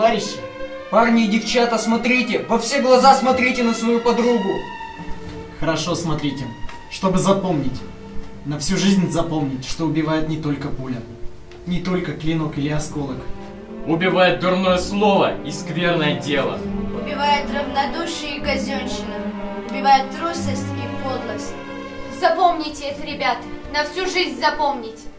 товарищи. Парни и девчата, смотрите, во все глаза смотрите на свою подругу. Хорошо, смотрите, чтобы запомнить, на всю жизнь запомнить, что убивает не только пуля, не только клинок или осколок. Убивает дурное слово и скверное дело. Убивает равнодушие и казенщина. Убивает трусость и подлость. Запомните это, ребята, на всю жизнь запомните.